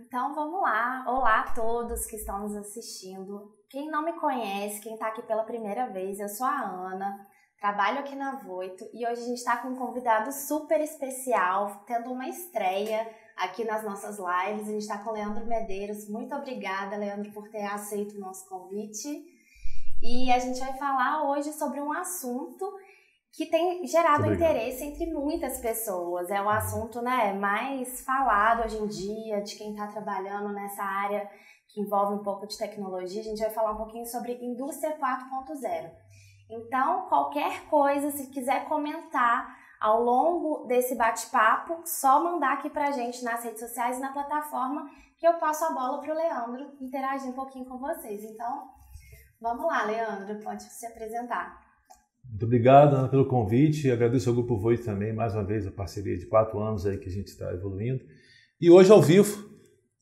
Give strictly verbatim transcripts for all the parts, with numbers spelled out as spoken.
Então vamos lá, olá a todos que estão nos assistindo. Quem não me conhece, quem está aqui pela primeira vez, eu sou a Ana, trabalho aqui na Voitto e hoje a gente está com um convidado super especial, tendo uma estreia aqui nas nossas lives. A gente está com o Leandro Medeiros. Muito obrigada, Leandro, por ter aceito o nosso convite. E a gente vai falar hoje sobre um assunto que tem gerado interesse entre muitas pessoas. É um assunto, né, mais falado hoje em dia, de quem está trabalhando nessa área que envolve um pouco de tecnologia. A gente vai falar um pouquinho sobre Indústria quatro ponto zero. Então, qualquer coisa, se quiser comentar ao longo desse bate-papo, só mandar aqui para a gente nas redes sociais e na plataforma que eu passo a bola para o Leandro interagir um pouquinho com vocês. Então, vamos lá, Leandro, pode se apresentar. Muito obrigado, Ana, pelo convite. Agradeço ao Grupo Voitto também, mais uma vez, a parceria de quatro anos aí que a gente está evoluindo. E hoje, ao vivo,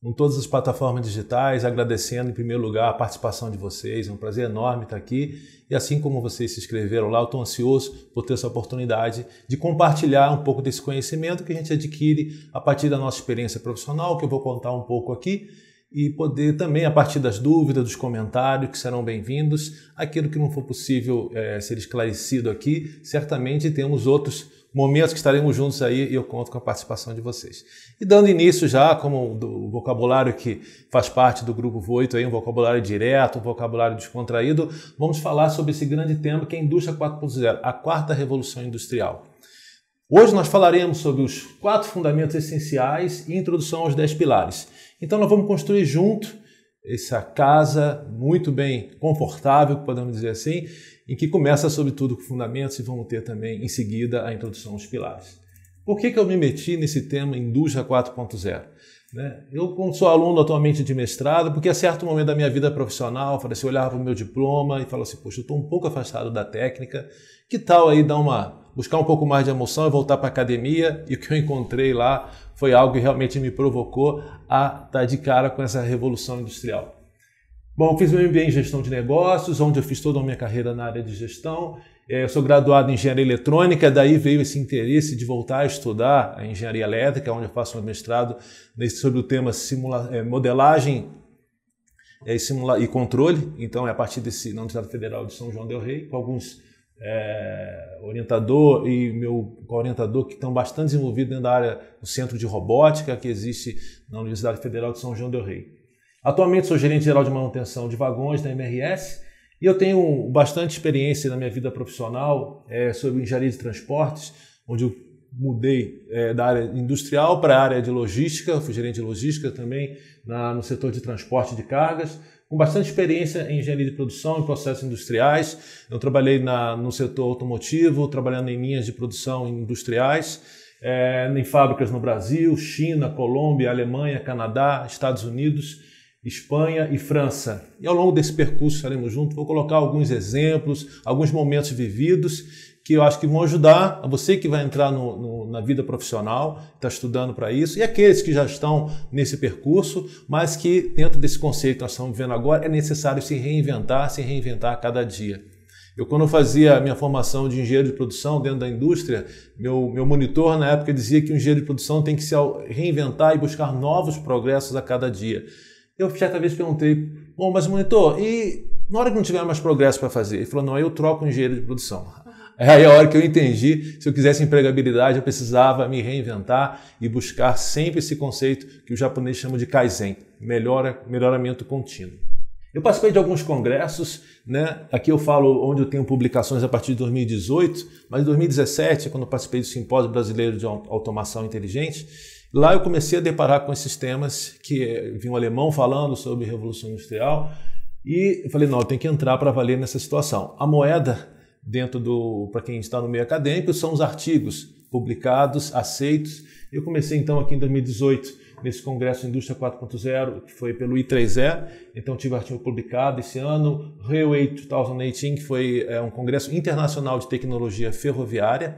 em todas as plataformas digitais, agradecendo, em primeiro lugar, a participação de vocês. É um prazer enorme estar aqui. E assim como vocês se inscreveram lá, eu estou ansioso por ter essa oportunidade de compartilhar um pouco desse conhecimento que a gente adquire a partir da nossa experiência profissional, que eu vou contar um pouco aqui, e poder também, a partir das dúvidas, dos comentários que serão bem-vindos, aquilo que não for possível é, ser esclarecido aqui, certamente temos outros momentos que estaremos juntos aí e eu conto com a participação de vocês. E dando início já, como o vocabulário que faz parte do Grupo Voitto, aí, um vocabulário direto, um vocabulário descontraído, vamos falar sobre esse grande tema que é a Indústria quatro ponto zero, a quarta revolução industrial. Hoje nós falaremos sobre os quatro fundamentos essenciais e introdução aos dez pilares. Então nós vamos construir junto essa casa muito bem confortável, podemos dizer assim, em que começa sobretudo com fundamentos e vamos ter também em seguida a introdução aos pilares. Por que que eu me meti nesse tema Indústria quatro ponto zero? Né? Eu sou aluno atualmente de mestrado, porque a certo momento da minha vida profissional, eu olhava para o meu diploma e falava assim, poxa, eu estou um pouco afastado da técnica, que tal aí dar uma, buscar um pouco mais de emoção e voltar para a academia? E o que eu encontrei lá foi algo que realmente me provocou a estar de cara com essa revolução industrial. Bom, eu fiz meu M B A em Gestão de Negócios, onde eu fiz toda a minha carreira na área de gestão. Eu sou graduado em Engenharia Eletrônica, daí veio esse interesse de voltar a estudar a Engenharia Elétrica, onde eu faço um mestrado sobre o tema simula modelagem e, simula e controle. Então, é a partir desse, na Universidade Federal de São João Del Rey, com alguns é, orientador e meu orientador que estão bastante desenvolvidos dentro da área do Centro de Robótica que existe na Universidade Federal de São João Del Rey. Atualmente, sou gerente geral de manutenção de vagões da M R S, e eu tenho bastante experiência na minha vida profissional é, sobre engenharia de transportes, onde eu mudei é, da área industrial para a área de logística, fui gerente de logística também na, no setor de transporte de cargas, com bastante experiência em engenharia de produção e processos industriais. Eu trabalhei na, no setor automotivo, trabalhando em linhas de produção industriais, é, em fábricas no Brasil, China, Colômbia, Alemanha, Canadá, Estados Unidos, Espanha e França. E ao longo desse percurso estaremos juntos, vou colocar alguns exemplos, alguns momentos vividos que eu acho que vão ajudar a você que vai entrar no, no, na vida profissional, está estudando para isso, e aqueles que já estão nesse percurso, mas que dentro desse conceito que nós estamos vendo agora, é necessário se reinventar, se reinventar a cada dia. Eu, quando eu fazia a minha formação de engenheiro de produção dentro da indústria, meu, meu monitor na época dizia que o engenheiro de produção tem que se reinventar e buscar novos progressos a cada dia. Eu certa vez perguntei, bom, mas monitor, e na hora que não tiver mais progresso para fazer? Ele falou, não, aí eu troco o engenheiro de produção. Aí é a hora que eu entendi, se eu quisesse empregabilidade, eu precisava me reinventar e buscar sempre esse conceito que o japonês chama de Kaizen, melhora, melhoramento contínuo. Eu participei de alguns congressos, né? Aqui eu falo onde eu tenho publicações a partir de dois mil e dezoito, mas em dois mil e dezessete, quando eu participei do Simpósio Brasileiro de Automação Inteligente, lá eu comecei a deparar com esses temas que vi um alemão falando sobre revolução industrial e eu falei, não, eu tenho que entrar para valer nessa situação. A moeda, dentro do, para quem está no meio acadêmico, são os artigos publicados, aceitos. Eu comecei então aqui em dois mil e dezoito nesse congresso Indústria quatro ponto zero, que foi pelo I três E, então tive artigo publicado esse ano. Railway dois mil e dezoito, que foi é, um congresso internacional de tecnologia ferroviária,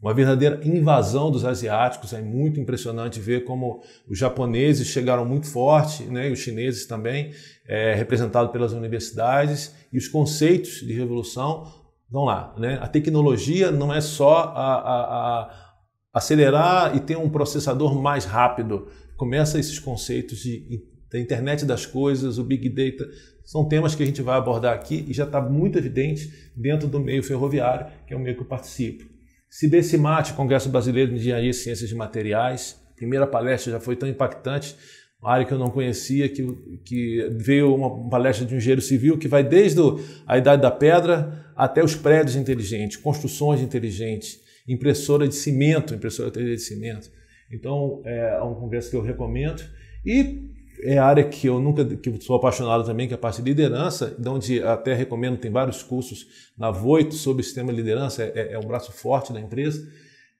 uma verdadeira invasão dos asiáticos, é muito impressionante ver como os japoneses chegaram muito forte, né, e os chineses também, é, representado pelas universidades, e os conceitos de revolução vão lá. Né? A tecnologia não é só a, a, a acelerar e ter um processador mais rápido, começa esses conceitos de, da internet das coisas, o Big Data, são temas que a gente vai abordar aqui e já está muito evidente dentro do meio ferroviário, que é o meio que eu participo. C B C M A T, Congresso Brasileiro de Engenharia e Ciências de Materiais, primeira palestra já foi tão impactante, uma área que eu não conhecia, que, que veio uma palestra de um engenheiro civil que vai desde a Idade da Pedra até os prédios inteligentes, construções inteligentes, impressora de cimento, impressora três D de cimento. Então, é um congresso que eu recomendo. E é a área que eu nunca, que eu sou apaixonado também, que é a parte de liderança, onde até recomendo, tem vários cursos na Voitto sobre sistema de liderança, é, é um braço forte da empresa.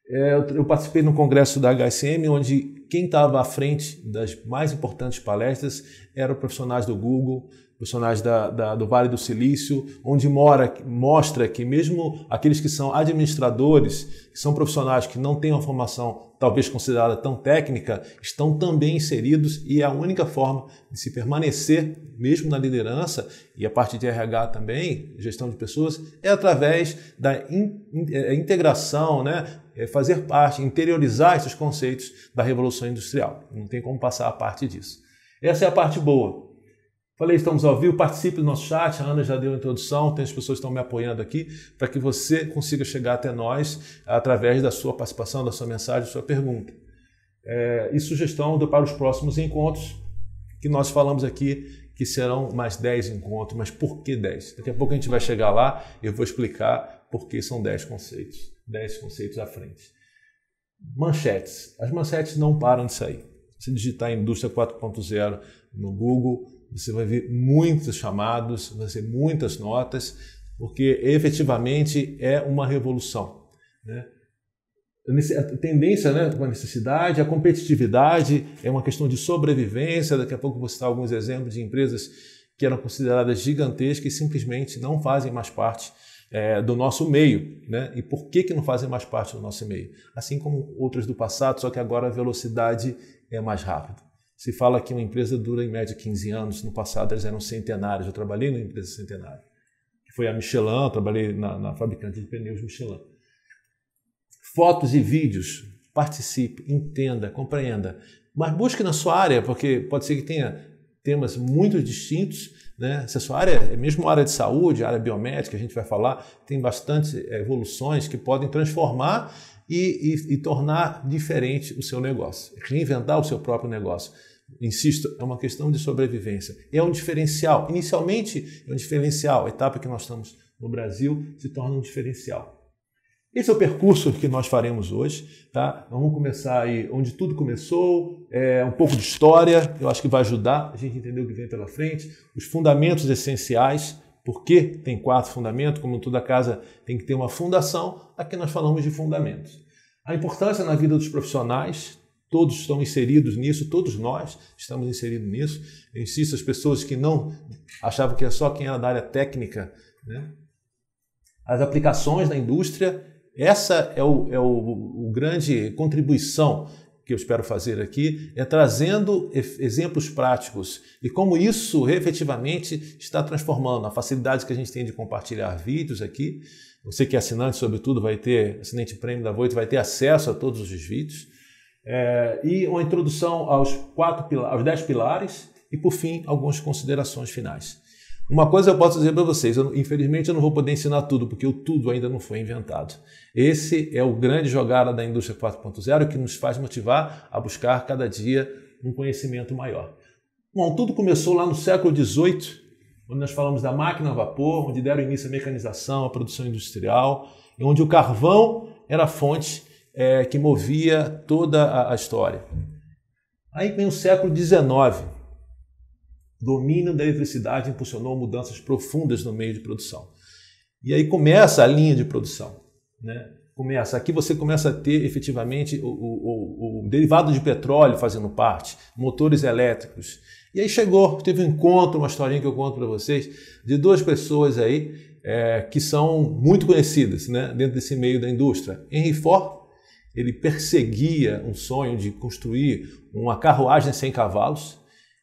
É, eu, eu participei no congresso da H C M, onde quem estava à frente das mais importantes palestras eram profissionais do Google, profissionais da, da, do Vale do Silício, onde mora, mostra que mesmo aqueles que são administradores, que são profissionais que não têm uma formação talvez considerada tão técnica, estão também inseridos e é a única forma de se permanecer, mesmo na liderança, e a parte de R H também, gestão de pessoas, é através da in, in, integração, né? É fazer parte, interiorizar esses conceitos da Revolução Industrial. Não tem como passar a parte disso. Essa é a parte boa. Falei, estamos ao vivo, participe do nosso chat, a Ana já deu a introdução, tem as pessoas que estão me apoiando aqui, para que você consiga chegar até nós através da sua participação, da sua mensagem, da sua pergunta. É, e sugestão para os próximos encontros, que nós falamos aqui que serão mais dez encontros, mas por que dez? Daqui a pouco a gente vai chegar lá e eu vou explicar por que são dez conceitos, dez conceitos à frente. Manchetes. As manchetes não param de sair. Se digitar Indústria quatro ponto zero no Google, você vai ver muitos chamados, vai ver muitas notas, porque efetivamente é uma revolução, né? A tendência, né, uma necessidade, a competitividade é uma questão de sobrevivência. Daqui a pouco eu vou citar alguns exemplos de empresas que eram consideradas gigantescas e simplesmente não fazem mais parte é, do nosso meio, né? E por que que não fazem mais parte do nosso meio? Assim como outras do passado, só que agora a velocidade é mais rápida. Se fala que uma empresa dura em média quinze anos, no passado eles eram centenários, eu trabalhei numa empresa centenária, que foi a Michelin, eu trabalhei na, na fabricante de pneus Michelin. Fotos e vídeos, participe, entenda, compreenda, mas busque na sua área, porque pode ser que tenha temas muito distintos, né? Se a sua área é mesmo área de saúde, área biomédica, a gente vai falar, tem bastante evoluções que podem transformar e, e, e tornar diferente o seu negócio, reinventar o seu próprio negócio. Insisto, é uma questão de sobrevivência. É um diferencial. Inicialmente, é um diferencial. A etapa que nós estamos no Brasil se torna um diferencial. Esse é o percurso que nós faremos hoje, tá? Vamos começar aí onde tudo começou, é, um pouco de história, eu acho que vai ajudar a gente a entender o que vem pela frente, os fundamentos essenciais, porque tem quatro fundamentos, como toda casa tem que ter uma fundação, aqui nós falamos de fundamentos. A importância na vida dos profissionais, todos estão inseridos nisso, todos nós estamos inseridos nisso. Eu insisto, as pessoas que não achavam que é só quem era da área técnica, né? As aplicações na indústria, essa é o, é o, o grande contribuição que eu espero fazer aqui, é trazendo exemplos práticos e como isso efetivamente está transformando a facilidade que a gente tem de compartilhar vídeos aqui. Você que é assinante, sobretudo, vai ter, assinante prêmio da Voitto, vai ter acesso a todos os vídeos. É, e uma introdução aos, quatro, aos dez pilares e, por fim, algumas considerações finais. Uma coisa eu posso dizer para vocês, eu, infelizmente eu não vou poder ensinar tudo, porque o tudo ainda não foi inventado. Esse é o grande jogada da Indústria quatro ponto zero que nos faz motivar a buscar cada dia um conhecimento maior. Bom, tudo começou lá no século dezoito, onde nós falamos da máquina a vapor, onde deram início à mecanização, à produção industrial, e onde o carvão era a fonte é, que movia toda a, a história. Aí vem o século dezenove. O domínio da eletricidade impulsionou mudanças profundas no meio de produção. E aí começa a linha de produção, né? Começa. Aqui você começa a ter efetivamente o, o, o, o derivado de petróleo fazendo parte, motores elétricos. E aí chegou, teve um encontro, uma historinha que eu conto para vocês, de duas pessoas aí é, que são muito conhecidas, né, dentro desse meio da indústria. Henry Ford, ele perseguia um sonho de construir uma carruagem sem cavalos.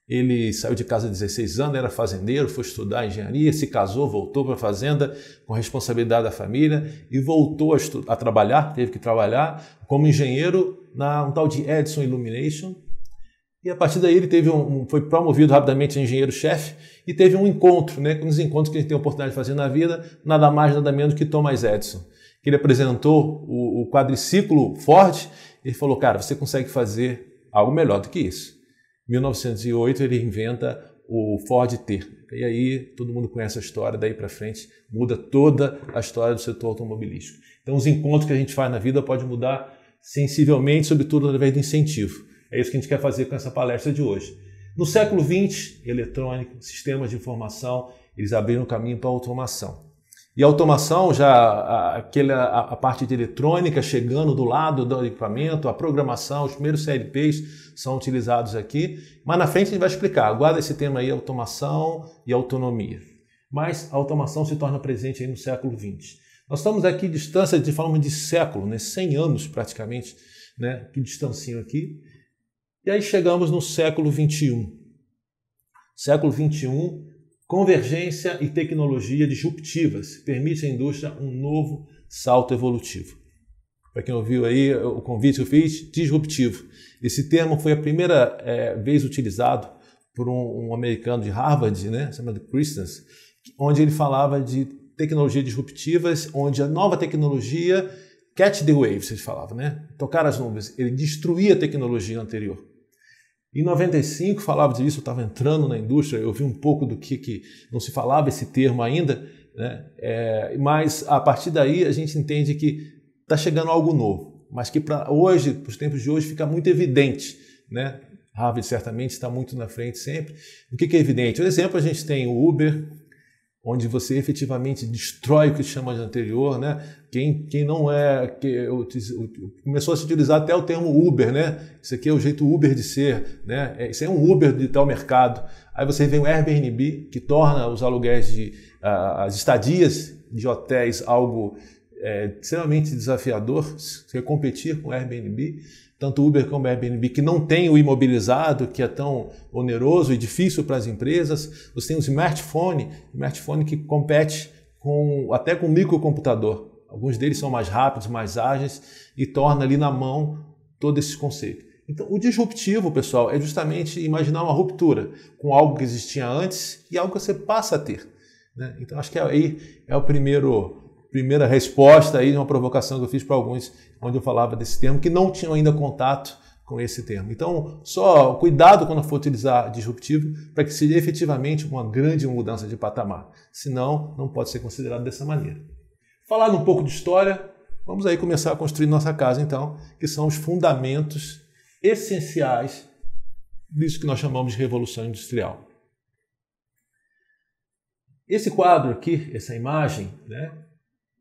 Ele saiu de casa há dezesseis anos, era fazendeiro, foi estudar engenharia, se casou, voltou para a fazenda com a responsabilidade da família e voltou a, a trabalhar, teve que trabalhar como engenheiro na um tal de Edison Illumination, E a partir daí ele teve um, um, foi promovido rapidamente a engenheiro-chefe e teve um encontro, né, um dos encontros que a gente tem a oportunidade de fazer na vida, nada mais, nada menos que Thomas Edison. Ele apresentou o, o quadriciclo Ford e falou, cara, você consegue fazer algo melhor do que isso. Em mil novecentos e oito ele inventa o Ford T. E aí todo mundo conhece a história, daí para frente muda toda a história do setor automobilístico. Então os encontros que a gente faz na vida podem mudar sensivelmente, sobretudo através do incentivo. É isso que a gente quer fazer com essa palestra de hoje. No século vinte, eletrônico, sistemas de informação, eles abriram o caminho para a automação. E a automação, já aquela, a parte de eletrônica chegando do lado do equipamento, a programação, os primeiros C L Ps são utilizados aqui. Mas na frente a gente vai explicar. Guarda esse tema aí, automação e autonomia. Mas a automação se torna presente aí no século vinte. Nós estamos aqui distância de falamos de século, né? cem anos praticamente, né? Que distancinho aqui. E aí chegamos no século vinte e um. Século vinte e um, convergência e tecnologia disruptivas permite à indústria um novo salto evolutivo. Para quem ouviu aí o convite que eu fiz, disruptivo. Esse termo foi a primeira é, vez utilizado por um, um americano de Harvard, né, chamado Christensen, onde ele falava de tecnologias disruptivas, onde a nova tecnologia catch the waves, ele falava, né? Tocar as nuvens. Ele destruía a tecnologia anterior. Em noventa e cinco, falava disso, eu estava entrando na indústria, eu vi um pouco do que, que não se falava esse termo ainda, né? É, mas a partir daí a gente entende que está chegando algo novo, mas que para hoje, para os tempos de hoje, fica muito evidente, né? Harvard certamente está muito na frente sempre. O que, que é evidente? Por exemplo, a gente tem o Uber, onde você efetivamente destrói o que se chama de anterior, né? Quem, quem não é... Que, começou a se utilizar até o termo Uber, né? Isso aqui é o jeito Uber de ser, né? Isso é um Uber de tal mercado. Aí você vem o Airbnb, que torna os aluguéis de... Uh, as estadias de hotéis algo é, extremamente desafiador. Você competir com o Airbnb, tanto Uber como Airbnb, que não tem o imobilizado, que é tão oneroso e difícil para as empresas. Você tem um smartphone, smartphone que compete com, até com microcomputador. Alguns deles são mais rápidos, mais ágeis e torna ali na mão todo esse conceito. Então, o disruptivo, pessoal, é justamente imaginar uma ruptura com algo que existia antes e algo que você passa a ter, né? Então, acho que aí é o primeiro... primeira resposta aí de uma provocação que eu fiz para alguns, onde eu falava desse termo, que não tinham ainda contato com esse termo. Então, só cuidado quando for utilizar disruptivo, para que seja efetivamente uma grande mudança de patamar. Senão, não pode ser considerado dessa maneira. Falando um pouco de história, vamos aí começar a construir nossa casa, então, que são os fundamentos essenciais disso que nós chamamos de Revolução Industrial. Esse quadro aqui, essa imagem, né?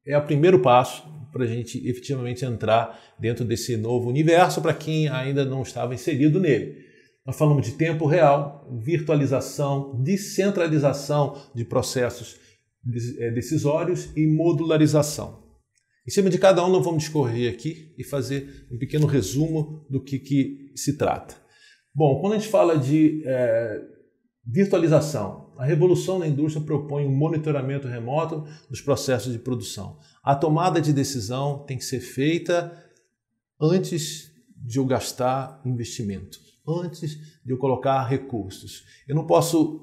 É o primeiro passo para a gente efetivamente entrar dentro desse novo universo para quem ainda não estava inserido nele. Nós falamos de tempo real, virtualização, descentralização de processos decisórios e modularização. Em cima de cada um nós vamos discorrer aqui e fazer um pequeno resumo do que, que se trata. Bom, quando a gente fala de é, virtualização, a revolução na indústria propõe um monitoramento remoto dos processos de produção. A tomada de decisão tem que ser feita antes de eu gastar investimento, antes de eu colocar recursos. Eu não posso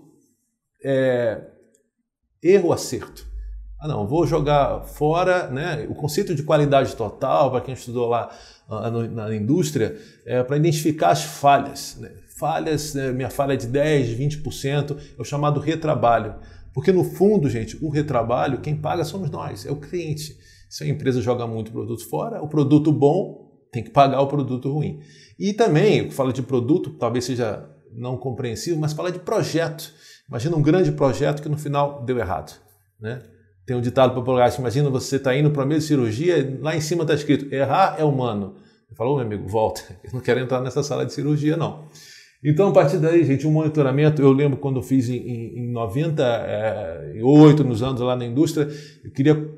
é, erro acerto. Ah, não, vou jogar fora, né? O conceito de qualidade total, para quem estudou lá na indústria, é para identificar as falhas, né? Falhas, né? Minha falha é de dez por cento, vinte por cento, é o chamado retrabalho. Porque no fundo, gente, o retrabalho, quem paga somos nós, é o cliente. Se a empresa joga muito produto fora, o produto bom tem que pagar o produto ruim. E também, eu falo de produto, talvez seja não compreensível, mas fala de projeto. Imagina um grande projeto que no final deu errado, né? Tem um ditado popular, imagina você está indo para a mesma cirurgia, lá em cima está escrito, errar é humano. Ele falou, meu amigo, volta, eu não quero entrar nessa sala de cirurgia, não. Então, a partir daí, gente, um monitoramento, eu lembro quando eu fiz em, em noventa e oito, nos anos lá na indústria, eu queria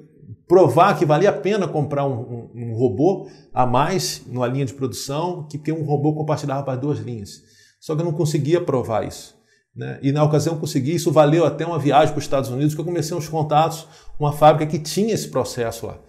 provar que valia a pena comprar um, um, um robô a mais numa linha de produção, que um robô compartilhava para duas linhas. Só que eu não conseguia provar isso, né? E na ocasião consegui, isso valeu até uma viagem para os Estados Unidos, que eu comecei uns contatos, uma fábrica que tinha esse processo lá.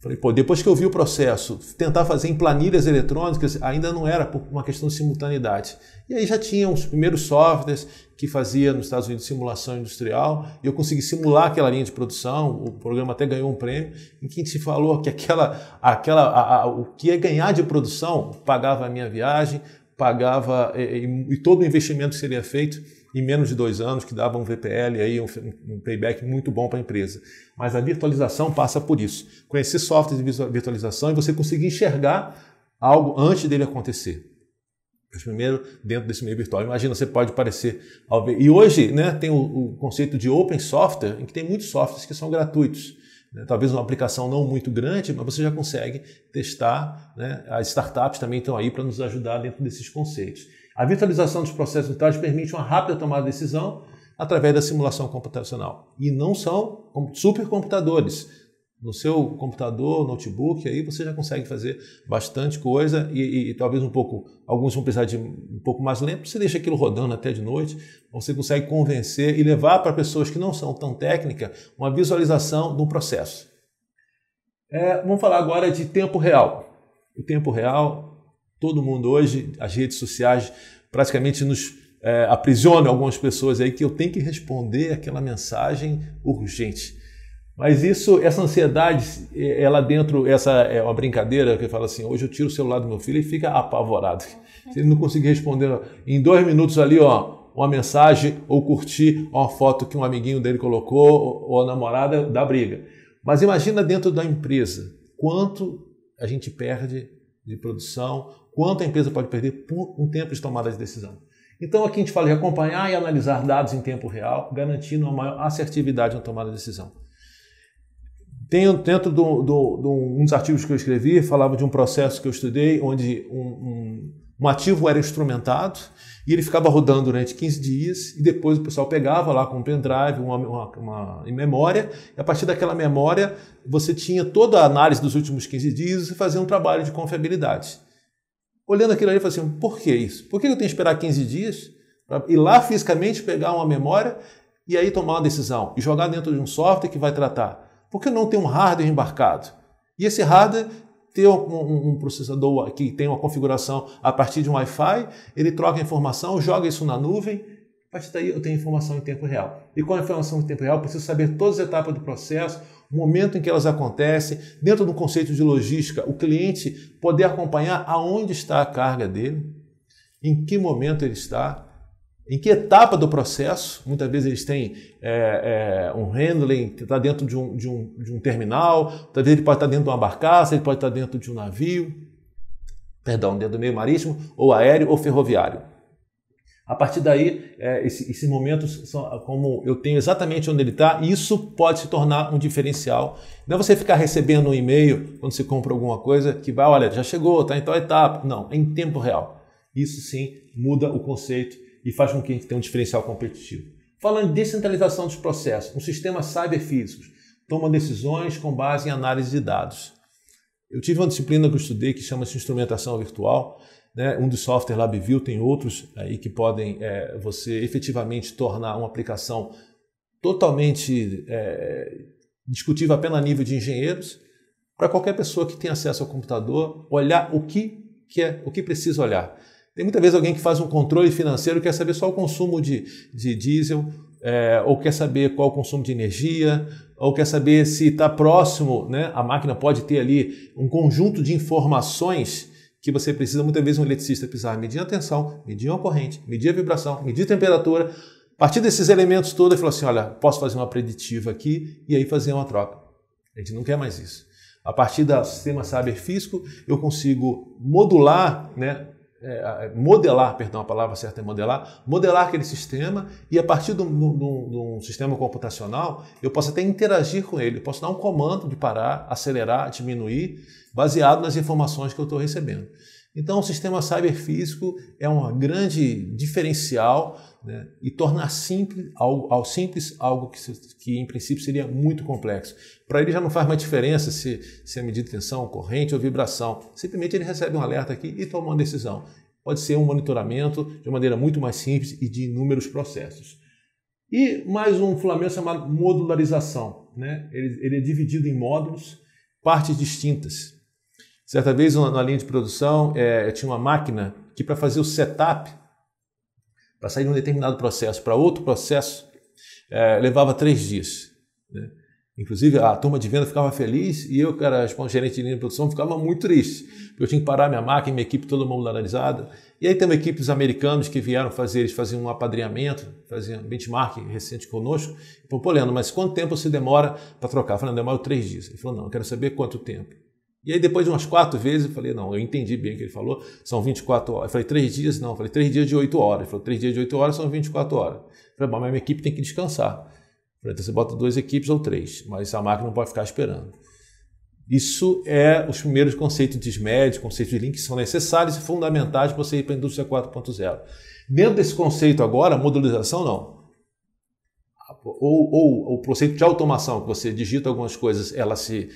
Falei, pô, depois que eu vi o processo, tentar fazer em planilhas eletrônicas ainda não era por uma questão de simultaneidade. E aí já tinha uns primeiros softwares que fazia nos Estados Unidos simulação industrial, e eu consegui simular aquela linha de produção, o programa até ganhou um prêmio, em que a gente falou que aquela, aquela, a, a, o que ia ganhar de produção pagava a minha viagem, pagava e, e todo o investimento que seria feito em menos de dois anos, que dava um V P L, aí um, um payback muito bom para a empresa. Mas a virtualização passa por isso. Conhecer software de virtualização e você conseguir enxergar algo antes dele acontecer. Mas primeiro, dentro desse meio virtual. Imagina, você pode parecer... E hoje, né, tem o, o conceito de open software, em que tem muitos softwares que são gratuitos. Talvez uma aplicação não muito grande, mas você já consegue testar, né? As startups também estão aí para nos ajudar dentro desses conceitos. A virtualização dos processos industriais permite uma rápida tomada de decisão através da simulação computacional. E não são supercomputadores. No seu computador, notebook, aí você já consegue fazer bastante coisa e, e, e talvez um pouco, alguns vão precisar de um pouco mais lento, você deixa aquilo rodando até de noite, você consegue convencer e levar para pessoas que não são tão técnicas uma visualização do processo. É, vamos falar agora de tempo real. O tempo real, todo mundo hoje, as redes sociais praticamente nos... É, aprisiona algumas pessoas aí que eu tenho que responder aquela mensagem urgente. Mas isso, essa ansiedade, ela dentro, essa é uma brincadeira que fala assim, hoje eu tiro o celular do meu filho e fica apavorado. Se ele não conseguir responder em dois minutos ali, ó, uma mensagem ou curtir uma foto que um amiguinho dele colocou ou a namorada, dá briga. Mas imagina dentro da empresa, quanto a gente perde de produção, quanto a empresa pode perder por um tempo de tomada de decisão. Então aqui a gente fala de acompanhar e analisar dados em tempo real, garantindo uma maior assertividade na tomada de decisão. Tem, dentro de um dos artigos que eu escrevi, falava de um processo que eu estudei, onde um, um, um ativo era instrumentado e ele ficava rodando durante quinze dias e depois o pessoal pegava lá com um pendrive, uma, uma, uma memória, e a partir daquela memória você tinha toda a análise dos últimos quinze dias e fazia um trabalho de confiabilidade. Olhando aquilo ali, eu falei assim, por que isso? Por que eu tenho que esperar quinze dias para ir lá fisicamente pegar uma memória e aí tomar uma decisão e jogar dentro de um software que vai tratar? Por que não ter um hardware embarcado? E esse hardware ter um, um processador que tem uma configuração a partir de um Wi-Fi, ele troca a informação, joga isso na nuvem, a partir daí eu tenho informação em tempo real. E com a informação em tempo real, eu preciso saber todas as etapas do processo, o momento em que elas acontecem, dentro do conceito de logística, o cliente poder acompanhar aonde está a carga dele, em que momento ele está, em que etapa do processo. Muitas vezes eles têm é, é, um handling que está dentro de um, de, um, de um terminal, talvez ele pode estar dentro de uma barcaça, ele pode estar dentro de um navio, perdão, dentro do meio marítimo, ou aéreo, ou ferroviário. A partir daí, esses momentos, como eu tenho exatamente onde ele está, isso pode se tornar um diferencial. Não é você ficar recebendo um e-mail quando você compra alguma coisa que vai, olha, já chegou, está em tal etapa. Não, é em tempo real. Isso sim muda o conceito e faz com que a gente tenha um diferencial competitivo. Falando de descentralização dos processos, um sistema cyberfísico toma decisões com base em análise de dados. Eu tive uma disciplina que eu estudei que chama-se instrumentação virtual. Um dos softwares LabVIEW, tem outros aí que podem é, você efetivamente tornar uma aplicação totalmente é, discutível apenas a nível de engenheiros, para qualquer pessoa que tenha acesso ao computador, olhar o que, que é, o que precisa olhar. Tem muita vez alguém que faz um controle financeiro, quer saber só o consumo de, de diesel, é, ou quer saber qual o consumo de energia, ou quer saber se está próximo, né? A máquina pode ter ali um conjunto de informações que você precisa, muitas vezes um eletricista precisar medir a tensão, medir a corrente, medir a vibração, medir a temperatura. A partir desses elementos todos, ele falou assim, olha, posso fazer uma preditiva aqui e aí fazer uma troca. A gente não quer mais isso. A partir do sistema cyberfísico, eu consigo modular, né, é, modelar, perdão, a palavra certa é modelar, modelar aquele sistema e a partir de um sistema computacional, eu posso até interagir com ele, eu posso dar um comando de parar, acelerar, diminuir, baseado nas informações que eu estou recebendo. Então, o sistema cyberfísico é um grande diferencial, né, e tornar simples algo, ao simples algo que, que, em princípio, seria muito complexo. Para ele já não faz mais diferença se, se é medida tensão, corrente ou vibração. Simplesmente ele recebe um alerta aqui e toma uma decisão. Pode ser um monitoramento de maneira muito mais simples e de inúmeros processos. E mais um fundamento chamado modularização, né? Ele, ele é dividido em módulos. partes distintas. Certa vez, na linha de produção, é, tinha uma máquina que, para fazer o setup, para sair de um determinado processo para outro processo, é, levava três dias. Né? Inclusive, a turma de venda ficava feliz e eu, cara, como gerente de linha de produção, ficava muito triste, porque eu tinha que parar minha máquina, minha equipe, todo mundo analisada. E aí temos equipes americanas que vieram fazer, eles faziam um apadrinhamento, faziam benchmarking recente conosco. E falou, pô, Leandro, mas quanto tempo você demora para trocar? Eu falei, não, demora três dias. Ele falou, não, eu quero saber quanto tempo. E aí depois de umas quatro vezes, eu falei, não, eu entendi bem o que ele falou, são vinte e quatro horas. Eu falei, três dias? Não, eu falei, três dias de oito horas. Ele falou, três dias de oito horas são vinte e quatro horas. Eu falei, bom, mas minha equipe tem que descansar. Então você bota duas equipes ou três, mas a máquina não pode ficar esperando. Isso é os primeiros conceitos de S M E D, conceitos de Lean, que são necessários e fundamentais para você ir para a indústria quatro ponto zero. Dentro desse conceito agora, modularização não. Ou, ou o conceito de automação, que você digita algumas coisas, ela se,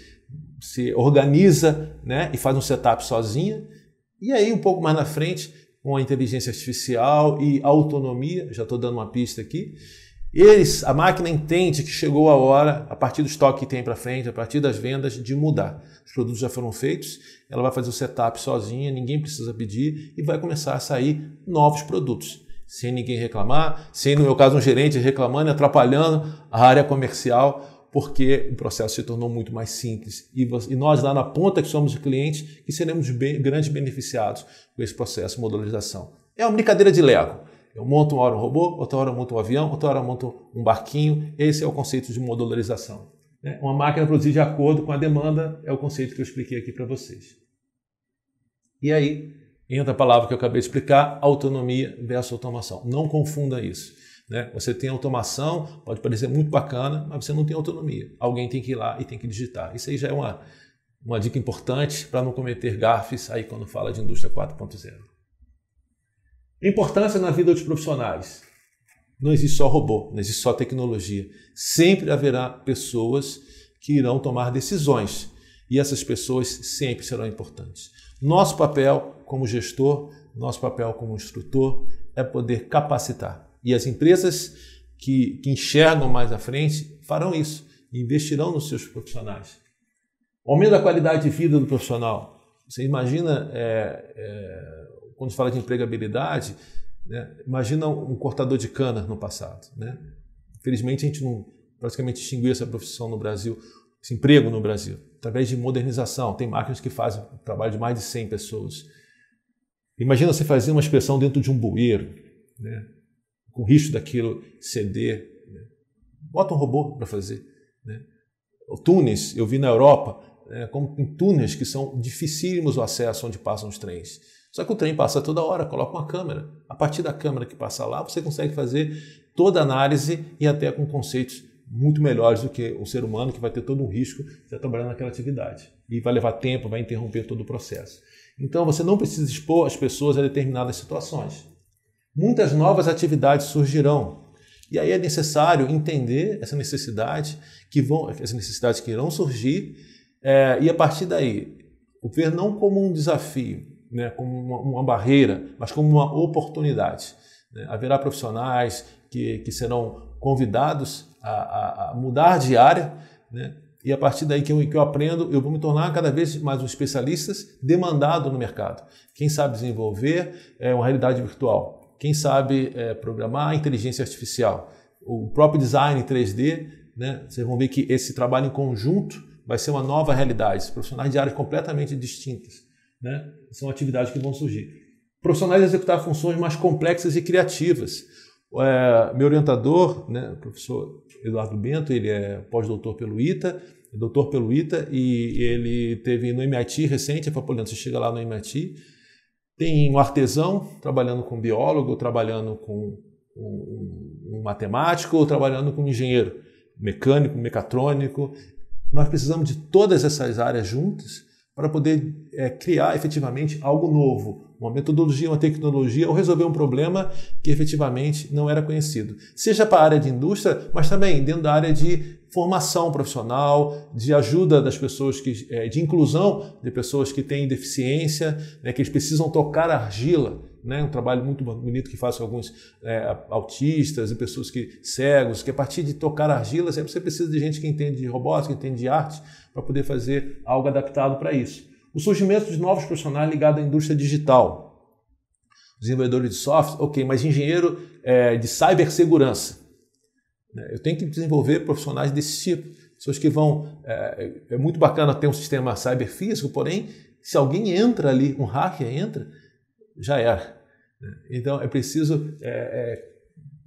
se organiza, né, e faz um setup sozinha. E aí, um pouco mais na frente, com a inteligência artificial e autonomia, já estou dando uma pista aqui, Eles, a máquina entende que chegou a hora, a partir do estoque que tem para frente, a partir das vendas, de mudar. Os produtos já foram feitos, ela vai fazer o setup sozinha, ninguém precisa pedir e vai começar a sair novos produtos, sem ninguém reclamar, sem, no meu caso, um gerente reclamando e atrapalhando a área comercial, porque o processo se tornou muito mais simples. E, e nós, lá na ponta, que somos os clientes, que seremos bem, grandes beneficiados com esse processo de modularização. É uma brincadeira de Lego. Eu monto uma hora um robô, outra hora eu monto um avião, outra hora eu monto um barquinho. Esse é o conceito de modularização. Uma máquina produzir de acordo com a demanda é o conceito que eu expliquei aqui para vocês. E aí, entra a palavra que eu acabei de explicar, autonomia versus automação. Não confunda isso. Né? Você tem automação, pode parecer muito bacana, mas você não tem autonomia. Alguém tem que ir lá e tem que digitar. Isso aí já é uma, uma dica importante para não cometer gafes aí quando fala de indústria quatro ponto zero. Importância na vida dos profissionais. Não existe só robô, não existe só tecnologia. Sempre haverá pessoas que irão tomar decisões e essas pessoas sempre serão importantes. Nosso papel como gestor, nosso papel como instrutor é poder capacitar. E as empresas que, que enxergam mais à frente farão isso, investirão nos seus profissionais. Aumenta a qualidade de vida do profissional. Você imagina... É, é, Quando se fala de empregabilidade, né, imagina um cortador de cana no passado. Né? Infelizmente, a gente não praticamente extinguiu essa profissão no Brasil, esse emprego no Brasil, através de modernização. Tem máquinas que fazem um trabalho de mais de cem pessoas. Imagina você fazer uma inspeção dentro de um bueiro, né, com o risco daquilo ceder. Né? Bota um robô para fazer. Né? O túneis, eu vi na Europa, né, como em túneis que são dificílimos o acesso onde passam os trens. Só que o trem passa toda hora, coloca uma câmera. A partir da câmera que passa lá, você consegue fazer toda a análise e até com conceitos muito melhores do que o ser humano, que vai ter todo um risco de trabalhar naquela atividade. E vai levar tempo, vai interromper todo o processo. Então, você não precisa expor as pessoas a determinadas situações. Muitas novas atividades surgirão. E aí é necessário entender essa necessidade que vão, as necessidades que irão surgir. É, e a partir daí, ver não como um desafio, né, como uma, uma barreira, mas como uma oportunidade. Né? Haverá profissionais que, que serão convidados a, a, a mudar de área, né? E a partir daí que eu, que eu aprendo, eu vou me tornar cada vez mais um especialista demandado no mercado. Quem sabe desenvolver é, uma realidade virtual, quem sabe é, programar inteligência artificial, o próprio design três D, né? Vocês vão ver que esse trabalho em conjunto vai ser uma nova realidade, profissionais de áreas completamente distintas. Né? São atividades que vão surgir. Profissionais executar funções mais complexas e criativas. É, meu orientador, né, o professor Eduardo Bento, ele é pós-doutor pelo I T A, é doutor pelo I T A, e ele teve no M I T recente, ele falou, você chega lá no M I T, tem um artesão trabalhando com biólogo, trabalhando com um, um matemático, ou trabalhando com um engenheiro mecânico, mecatrônico. Nós precisamos de todas essas áreas juntas, para poder é, criar efetivamente algo novo, uma metodologia, uma tecnologia, ou resolver um problema que efetivamente não era conhecido. Seja para a área de indústria, mas também dentro da área de formação profissional, de ajuda das pessoas, que, é, de inclusão de pessoas que têm deficiência, né, que eles precisam tocar argila. né? Um trabalho muito bonito que faço com alguns é, autistas e pessoas que cegos, que a partir de tocar argila, sempre você precisa de gente que entende de robótica, que entende de arte, para poder fazer algo adaptado para isso. O surgimento de novos profissionais ligados à indústria digital. Desenvolvedores de software, ok, mas engenheiro é, de cibersegurança. Eu tenho que desenvolver profissionais desse tipo. Pessoas que vão... É, é muito bacana ter um sistema cyberfísico, porém, se alguém entra ali, um hacker entra, já era. Então, é preciso... É, é,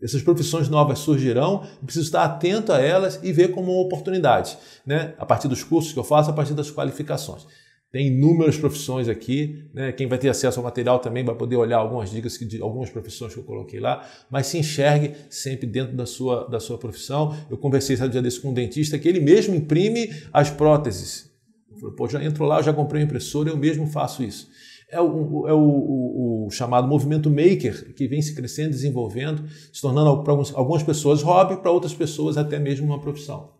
essas profissões novas surgirão, preciso estar atento a elas e ver como uma oportunidade, né? A partir dos cursos que eu faço, a partir das qualificações. Tem inúmeras profissões aqui, né? Quem vai ter acesso ao material também vai poder olhar algumas dicas de algumas profissões que eu coloquei lá, mas se enxergue sempre dentro da sua, da sua profissão. Eu conversei sabe, dia desse com um dentista que ele mesmo imprime as próteses. Eu falei, pô, já entrou lá, eu já comprei uma impressora, eu mesmo faço isso. É o, é o, o, o chamado movimento maker, que vem se crescendo, desenvolvendo, se tornando para algumas pessoas hobby, para outras pessoas até mesmo uma profissão.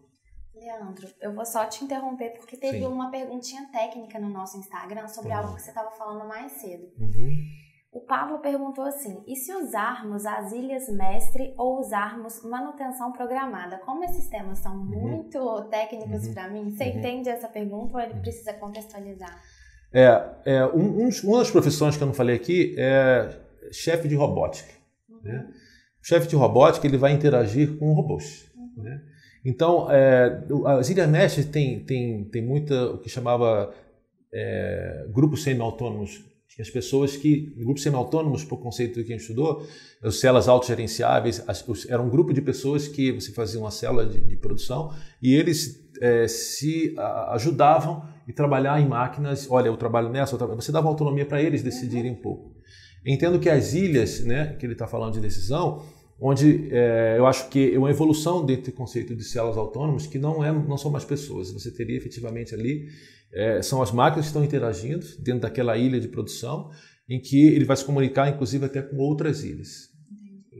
Leandro, eu vou só te interromper porque teve Sim. uma perguntinha técnica no nosso Instagram sobre uhum. algo que você estava falando mais cedo. Uhum. O Pablo perguntou assim, e se usarmos as ilhas mestre ou usarmos manutenção programada? Como esses temas são uhum. muito técnicos uhum. para mim, você uhum. entende essa pergunta ou ele precisa contextualizar? É, é um, um, uma das profissões que eu não falei aqui é chefe de robótica. Uhum. Né? O chefe de robótica ele vai interagir com robôs, uhum. né? Então, é, as ilhas mestres tem, tem, tem muita, o que chamava é, grupos semi-autônomos. As pessoas que, grupos semi-autônomos, por conceito que a gente estudou, as células autogerenciáveis, as, os, era um grupo de pessoas que você fazia uma célula de, de produção e eles é, se a, ajudavam a trabalhar em máquinas. Olha, eu trabalho nessa, eu trabalho, você dava autonomia para eles decidirem um pouco. Entendo que as ilhas, né, que ele está falando de decisão, onde é, eu acho que é uma evolução dentro do conceito de células autônomas, que não, é, não são mais pessoas. Você teria efetivamente ali, é, são as máquinas que estão interagindo dentro daquela ilha de produção, em que ele vai se comunicar, inclusive, até com outras ilhas.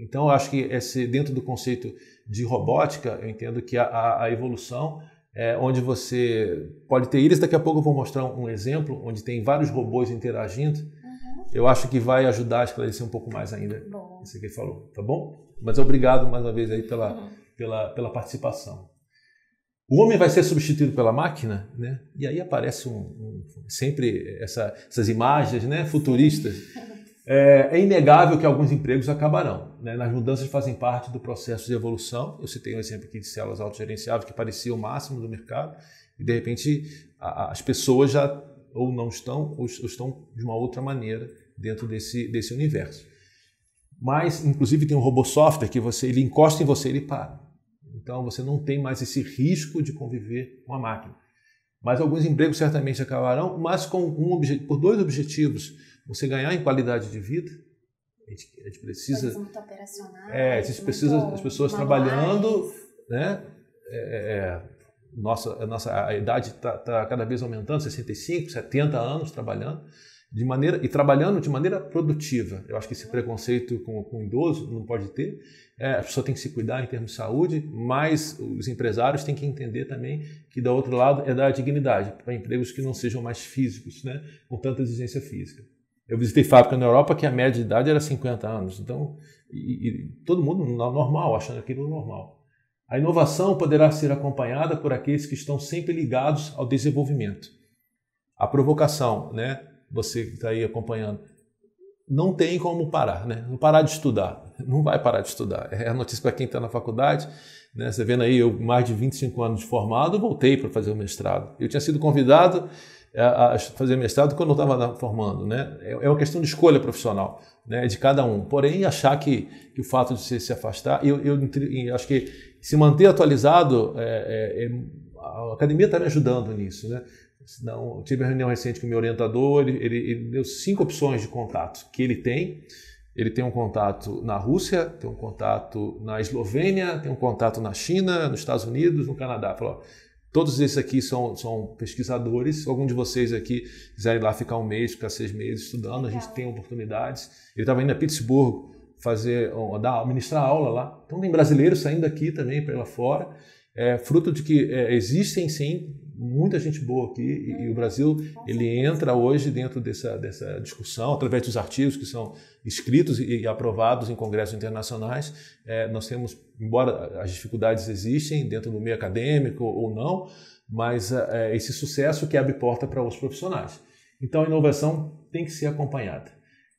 Então, eu acho que esse, dentro do conceito de robótica, eu entendo que a, a evolução é onde você pode ter ilhas. Daqui a pouco eu vou mostrar um exemplo, onde tem vários robôs interagindo. Uhum. Eu acho que vai ajudar a esclarecer um pouco mais ainda bom. Isso que ele falou, tá bom? Mas obrigado mais uma vez aí pela, uhum. pela, pela participação. O homem vai ser substituído pela máquina, né? E aí aparece um, um, sempre essa, essas imagens, né, futuristas. É, é inegável que alguns empregos acabarão, né? As mudanças fazem parte do processo de evolução. Eu citei um exemplo aqui de células autogerenciáveis que parecia o máximo do mercado e, de repente, a, as pessoas já ou não estão ou, ou estão de uma outra maneira dentro desse, desse universo. Mas, inclusive, tem um robô software que você, ele encosta em você e ele para. Então, você não tem mais esse risco de conviver com a máquina. Mas alguns empregos certamente acabarão, mas com um por dois objetivos. Você ganhar em qualidade de vida. A gente, a gente precisa... Muito operacional. É, a gente precisa as pessoas manuais. Trabalhando. Né? É, é, nossa, a nossa a idade está tá cada vez aumentando, sessenta e cinco, setenta anos trabalhando. De maneira, e trabalhando de maneira produtiva. Eu acho que esse preconceito com, com o idoso não pode ter. É, a pessoa tem que se cuidar em termos de saúde, mas os empresários têm que entender também que, do outro lado, é dar dignidade para empregos que não sejam mais físicos, né? Com tanta exigência física. Eu visitei fábrica na Europa que a média de idade era cinquenta anos. Então, e, e todo mundo normal, achando aquilo normal. A inovação poderá ser acompanhada por aqueles que estão sempre ligados ao desenvolvimento. A provocação, né? Você que está aí acompanhando, não tem como parar, né? Não parar de estudar, não vai parar de estudar. É a notícia para quem está na faculdade, né? Você vendo aí, eu mais de vinte e cinco anos de formado, voltei para fazer o mestrado. Eu tinha sido convidado a fazer mestrado quando eu estava formando, né? É uma questão de escolha profissional, né? De cada um. Porém, achar que, que o fato de você se afastar, eu, eu, eu acho que se manter atualizado, é, é, a academia está me ajudando nisso, né? Não, eu tive uma reunião recente com o meu orientador, ele, ele, ele deu cinco opções de contato que ele tem. Ele tem um contato na Rússia, tem um contato na Eslovênia, tem um contato na China, nos Estados Unidos, no Canadá. Falou, ó, todos esses aqui são, são pesquisadores. Se algum de vocês aqui quiserem ir lá ficar um mês, ficar seis meses estudando, a gente tem oportunidades. Ele estava indo a Pittsburgh fazer, dar, ministrar aula lá. Então tem brasileiros saindo aqui também para ir lá fora. É, fruto de que é, existem sim muita gente boa aqui e, e o Brasil ele entra hoje dentro dessa, dessa discussão, através dos artigos que são escritos e, e aprovados em congressos internacionais. É, nós temos, embora as dificuldades existem dentro do meio acadêmico ou não, mas é, esse sucesso que abre porta para os profissionais. Então a inovação tem que ser acompanhada.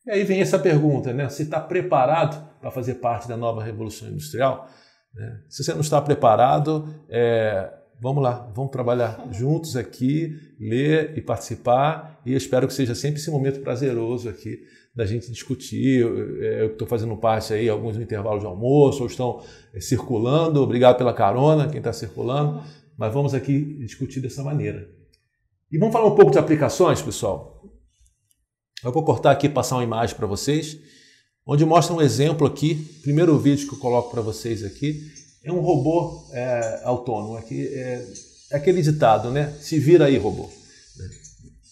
E aí vem essa pergunta, né? Se está preparado para fazer parte da nova revolução industrial? Né? Se você não está preparado, é, vamos lá, vamos trabalhar juntos aqui, ler e participar, e eu espero que seja sempre esse momento prazeroso aqui da gente discutir. Eu estou fazendo parte aí, alguns no intervalo de almoço, ou estão circulando, obrigado pela carona, quem está circulando, mas vamos aqui discutir dessa maneira. E vamos falar um pouco de aplicações, pessoal. Eu vou cortar aqui e passar uma imagem para vocês, onde mostra um exemplo aqui. Primeiro vídeo que eu coloco para vocês aqui é um robô é, autônomo. Aqui é, é aquele ditado, né? Se vira aí, robô.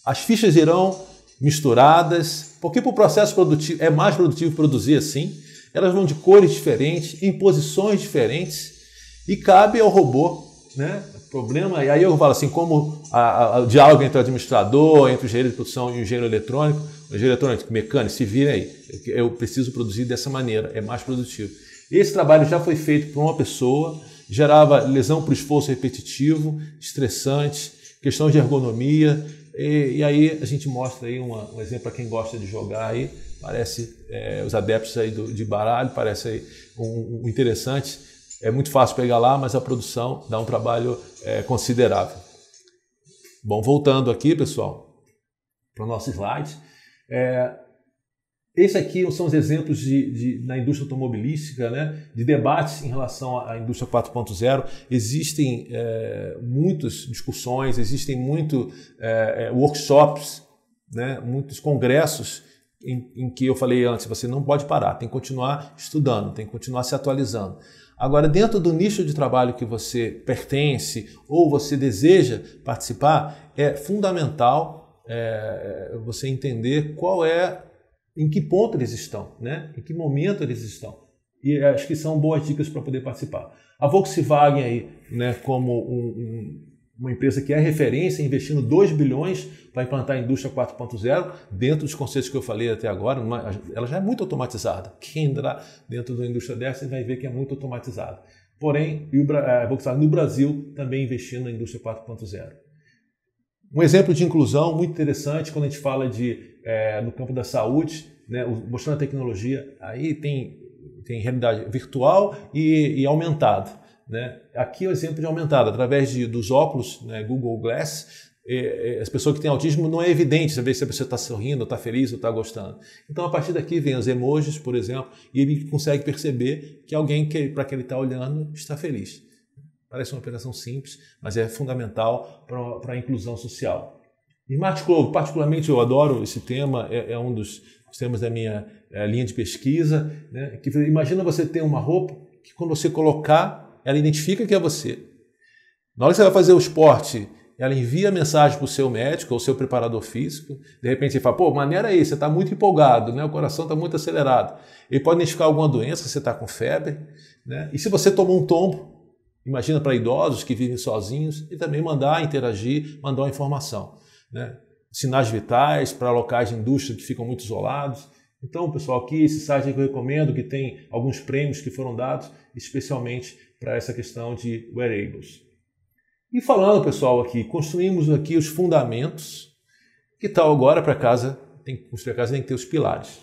As fichas irão misturadas, porque para o processo produtivo é mais produtivo produzir assim. Elas vão de cores diferentes, em posições diferentes, e cabe ao robô, né? Problema, e aí eu falo assim, como a, a, o diálogo entre o administrador, entre o engenheiro de produção e o engenheiro eletrônico, o engenheiro eletrônico, mecânico, se vira aí, eu, eu preciso produzir dessa maneira, é mais produtivo. Esse trabalho já foi feito por uma pessoa, gerava lesão para o esforço repetitivo, estressante, questão de ergonomia, e, e aí a gente mostra aí uma, um exemplo para quem gosta de jogar aí, parece, é, os adeptos aí do, de baralho, parece aí um, um interessante. É muito fácil pegar lá, mas a produção dá um trabalho é, considerável. Bom, voltando aqui, pessoal, para o nosso slide. É, esse aqui são os exemplos de, de, na indústria automobilística, né, de debates em relação à indústria quatro ponto zero. Existem é, muitas discussões, existem muitos é, workshops, né, muitos congressos, em, em que eu falei antes, você não pode parar, tem que continuar estudando, tem que continuar se atualizando. Agora, dentro do nicho de trabalho que você pertence ou você deseja participar, é fundamental é, você entender qual é, em que ponto eles estão, né? Em que momento eles estão. E acho que são boas dicas para poder participar. A Volkswagen, aí, né, como um, um, uma empresa que é referência, investindo dois bilhões para implantar a indústria quatro ponto zero, dentro dos conceitos que eu falei até agora, ela já é muito automatizada. Quem entra dentro da indústria dessa vai ver que é muito automatizada. Porém, a Volkswagen no Brasil também investindo na indústria quatro ponto zero. Um exemplo de inclusão muito interessante quando a gente fala de, é, no campo da saúde, né, mostrando a tecnologia, aí tem, tem realidade virtual e, e aumentada. Né? Aqui é o exemplo de aumentado, através de, dos óculos, né, Google Glass, eh, eh, as pessoas que têm autismo não é evidente saber se a pessoa está sorrindo, está feliz ou está gostando. Então, a partir daqui vem os emojis, por exemplo, e ele consegue perceber que alguém que, para quem ele está olhando está feliz. Parece uma operação simples, mas é fundamental para a inclusão social. Smart Clove, particularmente eu adoro esse tema, é, é um dos temas da minha é, linha de pesquisa, né? Que, imagina você ter uma roupa que quando você colocar, ela identifica que é você. Na hora que você vai fazer o esporte, ela envia mensagem para o seu médico ou seu preparador físico. De repente ele fala, pô, maneira aí, você está muito empolgado, né? O coração está muito acelerado. Ele pode identificar alguma doença, você está com febre, né? E se você tomou um tombo, imagina para idosos que vivem sozinhos, e também mandar interagir, mandar uma informação, né? Sinais vitais para locais de indústria que ficam muito isolados. Então, pessoal, aqui esse site que eu recomendo, que tem alguns prêmios que foram dados, especialmente para essa questão de wearables. E falando, pessoal, aqui, construímos aqui os fundamentos. Que tal agora para casa? Tem que construir a casa, tem que ter os pilares.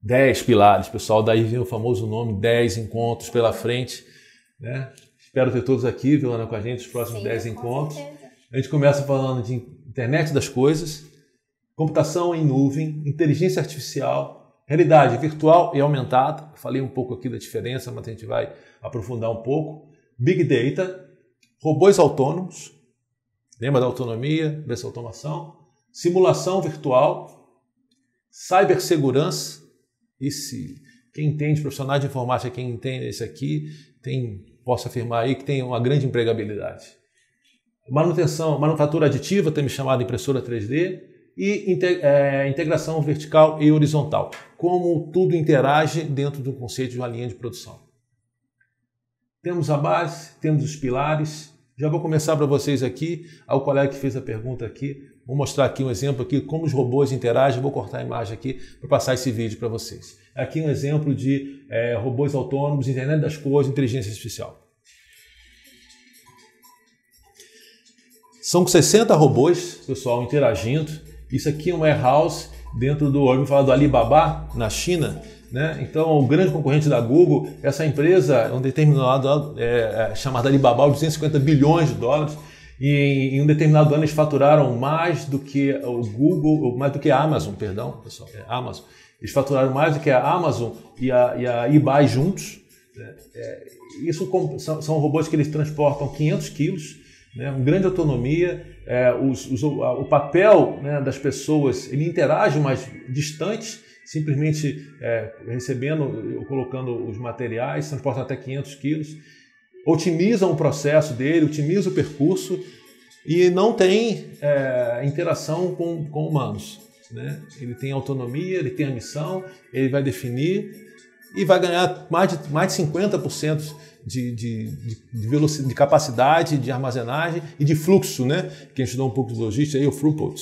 Dez pilares, pessoal. Daí vem o famoso nome, dez encontros pela frente, né? Espero ter todos aqui, Vilana, com a gente, os próximos dez encontros. Certeza. A gente começa falando de internet das coisas, computação em nuvem, inteligência artificial, realidade virtual e aumentada, falei um pouco aqui da diferença, mas a gente vai aprofundar um pouco. Big Data, robôs autônomos, lembra da autonomia, dessa automação, simulação virtual, cibersegurança, esse, quem entende, profissional de informática, quem entende esse aqui, tem, posso afirmar aí que tem uma grande empregabilidade. Manutenção, manufatura aditiva, também chamada impressora três D, e integração vertical e horizontal, como tudo interage dentro do conceito de uma linha de produção. Temos a base, temos os pilares, Já vou começar para vocês aqui, ao colega que fez a pergunta aqui, vou mostrar aqui um exemplo aqui, como os robôs interagem, vou cortar a imagem aqui para passar esse vídeo para vocês. Aqui um exemplo de é, robôs autônomos, internet das coisas, inteligência artificial. São sessenta robôs, pessoal, interagindo. Isso aqui é um warehouse dentro do, eu vou falar do Alibaba, na China, né? Então, o grande concorrente da Google, essa empresa, um determinado é, chamada Alibaba, duzentos e cinquenta bilhões de dólares, e em um determinado ano eles faturaram mais do que o Google, mais do que a Amazon, perdão, pessoal, é Amazon. Eles faturaram mais do que a Amazon e a, e a eBay juntos. Né? É, isso são, são robôs que eles transportam quinhentos quilos. Né, uma grande autonomia, é, os, os, o papel, né, das pessoas, ele interage mais distante, simplesmente é, recebendo ou colocando os materiais, transportam até quinhentos quilos, otimizam o processo dele, otimizam o percurso e não tem é, interação com, com humanos. Né? Ele tem autonomia, ele tem a missão, ele vai definir e vai ganhar mais de, mais de cinquenta por cento de, de, de, velocidade, de capacidade de armazenagem e de fluxo, né? Que a gente dá um pouco de logística aí, o throughput,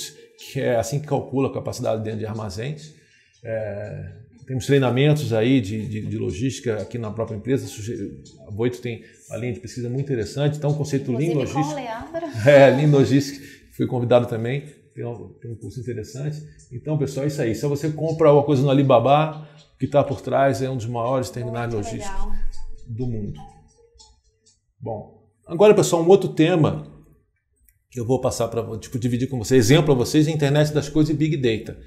que é assim que calcula a capacidade dentro de armazéns. É, temos treinamentos aí de, de, de logística aqui na própria empresa. A Voitto tem uma linha de pesquisa muito interessante, então o conceito Lean Logística. É, Lean Logística, fui convidado também, tem um, tem um curso interessante. Então, pessoal, é isso aí. Se você compra alguma coisa no Alibaba, o que está por trás é um dos maiores terminais logísticos do mundo. Bom, agora, pessoal, um outro tema que eu vou passar para tipo, dividir com vocês, exemplo para vocês, é a internet das coisas e Big Data.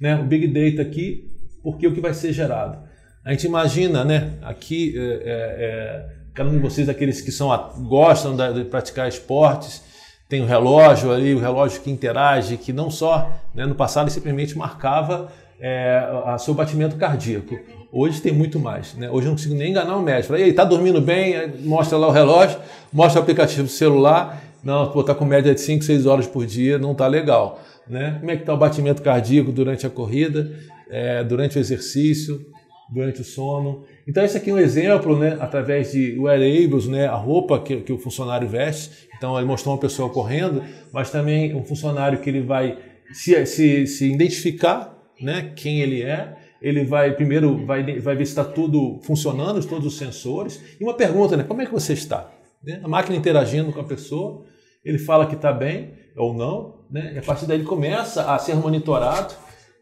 Né? O Big Data aqui, porque o que vai ser gerado? A gente imagina, né? Aqui, é, é, cada um de vocês, aqueles que são, gostam de praticar esportes, tem o relógio ali, o relógio que interage, que não só, né, no passado ele simplesmente marcava é, a seu batimento cardíaco. Hoje tem muito mais, né? Hoje eu não consigo nem enganar o médico. Fala, e aí, tá dormindo bem? Mostra lá o relógio, mostra o aplicativo do celular. Não, pô, tá com média de cinco, seis horas por dia, não tá legal, né? Como é que tá o batimento cardíaco durante a corrida, é, durante o exercício, durante o sono? Então, esse aqui é um exemplo, né? Através de wearables, né? A roupa que, que o funcionário veste. Então, ele mostrou uma pessoa correndo, mas também um funcionário que ele vai se, se, se identificar, né? Quem ele é. Ele vai, primeiro, vai, vai ver se está tudo funcionando, todos os sensores. E uma pergunta, né? Como é que você está? Né? A máquina interagindo com a pessoa, ele fala que está bem ou não, né? E a partir daí ele começa a ser monitorado.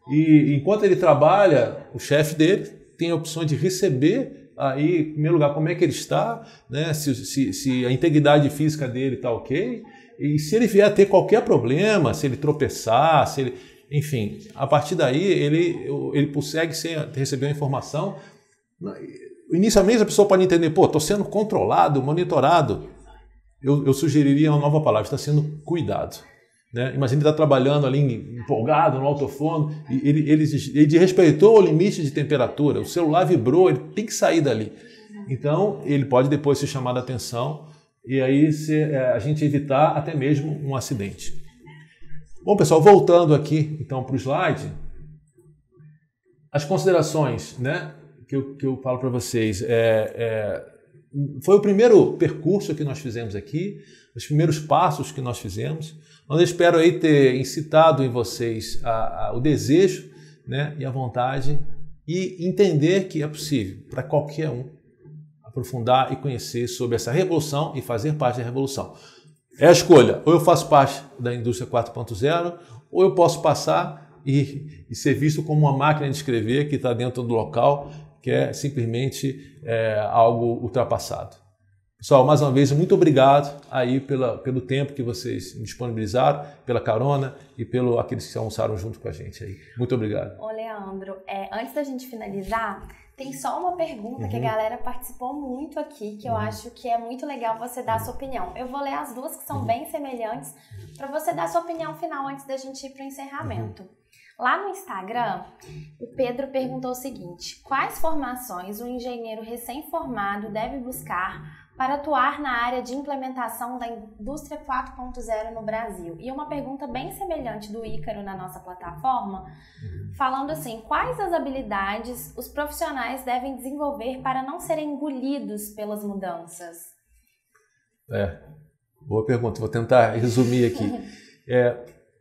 E enquanto ele trabalha, o chefe dele tem a opção de receber aí, em primeiro lugar, como é que ele está, né? se, se, se a integridade física dele está ok, e se ele vier a ter qualquer problema, se ele tropeçar, se ele, enfim, a partir daí ele, ele consegue ser, receber a informação. Inicialmente a pessoa pode entender, pô, estou sendo controlado, monitorado. Eu, eu sugeriria uma nova palavra, está sendo cuidado. Né? Imagina ele está trabalhando ali empolgado no alto-forno, ele, ele, ele respeitou o limite de temperatura, o celular vibrou, ele tem que sair dali. Então, ele pode depois ser chamado a atenção e aí se, é, a gente evitar até mesmo um acidente. Bom, pessoal, voltando aqui então para o slide, as considerações, né, que, eu, que eu falo para vocês, é, é, foi o primeiro percurso que nós fizemos aqui, os primeiros passos que nós fizemos. Eu espero aí ter incitado em vocês a, a, o desejo, né, e a vontade e entender que é possível para qualquer um aprofundar e conhecer sobre essa revolução e fazer parte da revolução. É a escolha, ou eu faço parte da indústria quatro ponto zero ou eu posso passar e, e ser visto como uma máquina de escrever que está dentro do local, que é simplesmente é, algo ultrapassado. Pessoal, mais uma vez, muito obrigado aí pela, pelo tempo que vocês disponibilizaram, pela carona e pelo aqueles que almoçaram junto com a gente aí. Muito obrigado. Ô, Leandro, é, antes da gente finalizar, tem só uma pergunta, uhum, que a galera participou muito aqui, que eu, uhum, acho que é muito legal você dar a sua opinião. Eu vou ler as duas que são, uhum, bem semelhantes, para você dar a sua opinião final antes da gente ir para o encerramento. Uhum. Lá no Instagram, o Pedro perguntou o seguinte: quais formações um engenheiro recém-formado deve buscar para atuar na área de implementação da indústria quatro ponto zero no Brasil? E uma pergunta bem semelhante do Ícaro na nossa plataforma, falando assim: quais as habilidades os profissionais devem desenvolver para não serem engolidos pelas mudanças? É, Boa pergunta, vou tentar resumir aqui. É,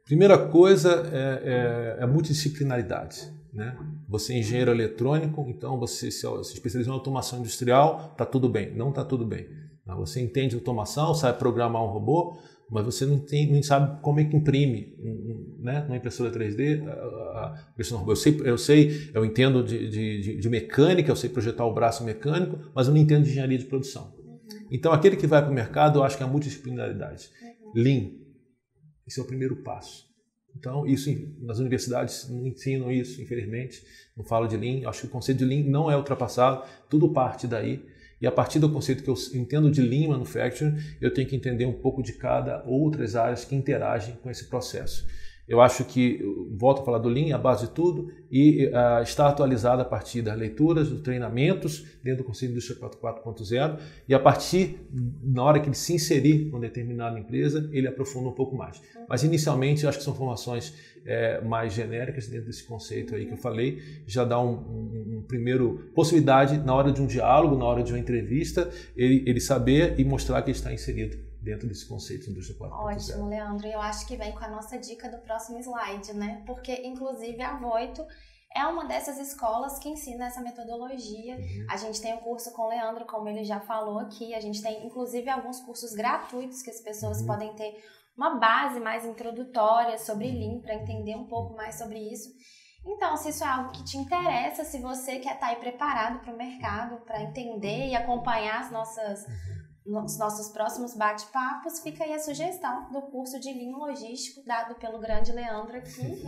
primeira coisa é, é, é multidisciplinaridade, né? Você é engenheiro eletrônico, então você se, se especializa em automação industrial, está tudo bem. Não está tudo bem. Você entende automação, sabe programar um robô, mas você não, tem, não sabe como é que imprime, né? Uma impressora três D. Eu sei, eu, sei, eu entendo de, de, de mecânica, eu sei projetar o braço mecânico, mas eu não entendo de engenharia de produção. Então, aquele que vai para o mercado, eu acho que é a multidisciplinaridade. Lean, esse é o primeiro passo. Então, isso nas universidades não ensinam isso, infelizmente, não falam de Lean. Eu acho que o conceito de Lean não é ultrapassado, tudo parte daí. E a partir do conceito que eu entendo de Lean Manufacturing, eu tenho que entender um pouco de cada outras áreas que interagem com esse processo. Eu acho que, volto a falar do Lean, a base de tudo, e uh, está atualizada a partir das leituras, dos treinamentos, dentro do conceito de Indústria quatro ponto zero, e a partir, na hora que ele se inserir em uma determinada empresa, ele aprofunda um pouco mais. Mas, inicialmente, eu acho que são formações é, mais genéricas dentro desse conceito aí que eu falei, já dá um, um, um primeiro possibilidade, na hora de um diálogo, na hora de uma entrevista, ele, ele saber e mostrar que ele está inserido dentro desse conceito de Indústria quatro ponto zero. Ótimo, Leandro. Eu acho que vem com a nossa dica do próximo slide, né? Porque, inclusive, a Voitto é uma dessas escolas que ensina essa metodologia. Uhum. A gente tem um curso com o Leandro, como ele já falou aqui. A gente tem, inclusive, alguns cursos gratuitos que as pessoas uhum. podem ter uma base mais introdutória sobre Lean, para entender um pouco mais sobre isso. Então, se isso é algo que te interessa, se você quer estar aí preparado para o mercado, para entender e acompanhar as nossas... Uhum. Nos nossos próximos bate-papos, fica aí a sugestão do curso de Lean Logístico, dado pelo grande Leandro aqui,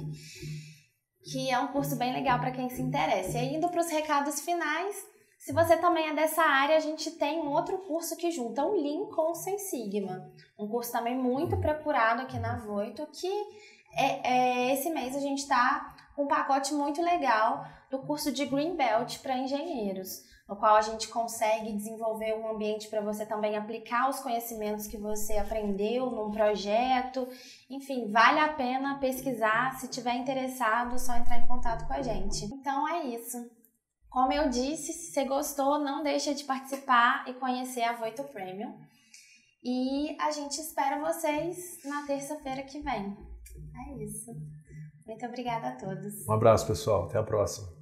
que é um curso bem legal para quem se interessa. E indo para os recados finais, se você também é dessa área, a gente tem um outro curso que junta o Lean com o Six Sigma, um curso também muito procurado aqui na Voitto, que é, é, esse mês a gente está com um pacote muito legal do curso de Greenbelt para engenheiros, no qual a gente consegue desenvolver um ambiente para você também aplicar os conhecimentos que você aprendeu num projeto. Enfim, vale a pena pesquisar. Se tiver interessado, é só entrar em contato com a gente. Então é isso. Como eu disse, se você gostou, não deixa de participar e conhecer a Voitto Premium. E a gente espera vocês na terça-feira que vem. É isso. Muito obrigada a todos. Um abraço, pessoal. Até a próxima.